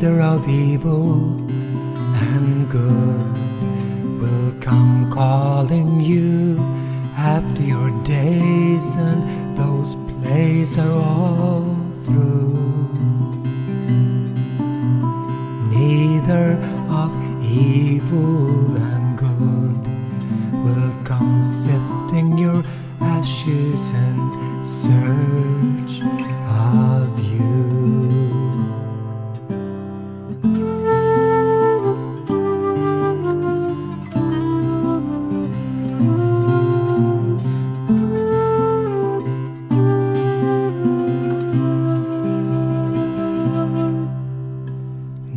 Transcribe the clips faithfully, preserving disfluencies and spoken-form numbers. either of evil and good will come calling you after your days, and those plays are all through. Neither of evil and good will come sifting your ashes in search of you.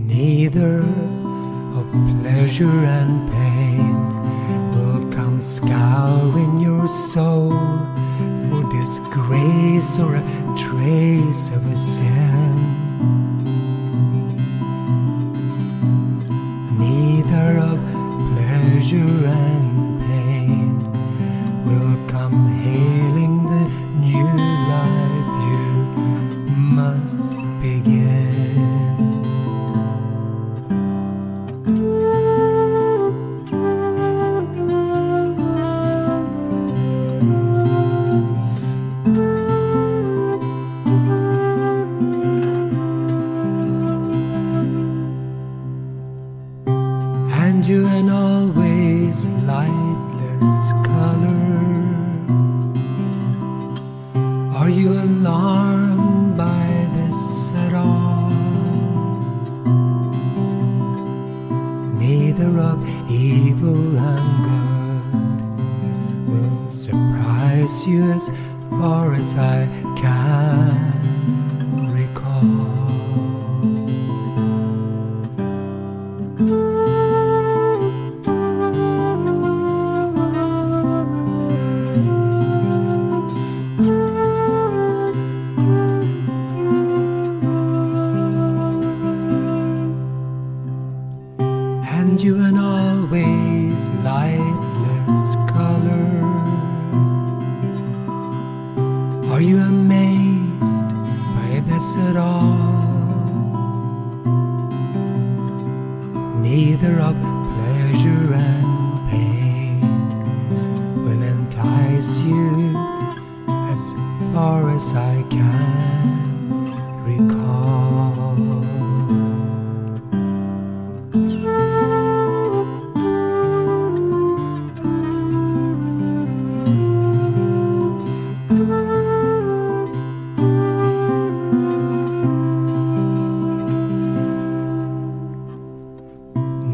Neither of pleasure and pain will come scouring your soul for disgrace or a trace of a sin. Neither of pleasure and pain will come hailing the new life you must begin. And you in always lightless color, are you alarmed by this at all? Neither of evil and good will surprise you as far as I can recall. And you in always lightless color, are you amazed by this at all? Neither of pleasure and pain will entice you as far as I can recall.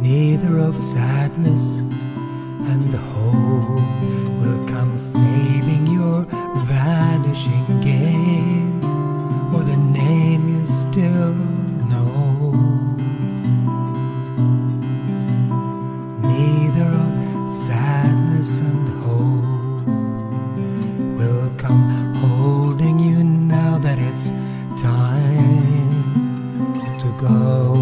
Neither of sadness and hope will come saving your vanishing game or the name you still know. Neither of sadness and hope will come holding you now that it's time to go.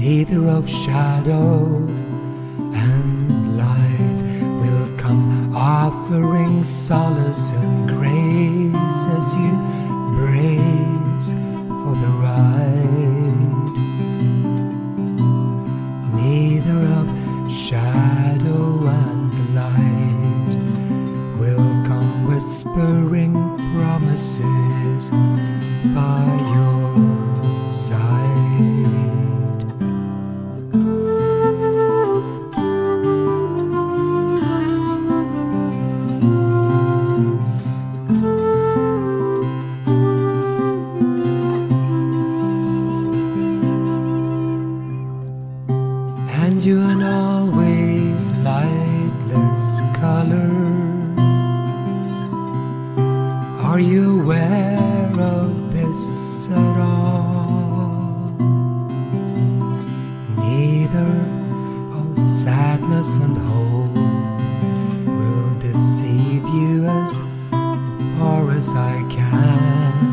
Neither of shadow and light will come offering solace and grace as you brace for the ride. Neither of shadow and light will come whispering promises by your side. And you in always lightless color, are you aware of this at all? Neither of sadness and hope will deceive you as far as I can.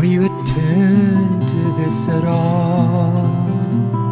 Are you attuned to this at all?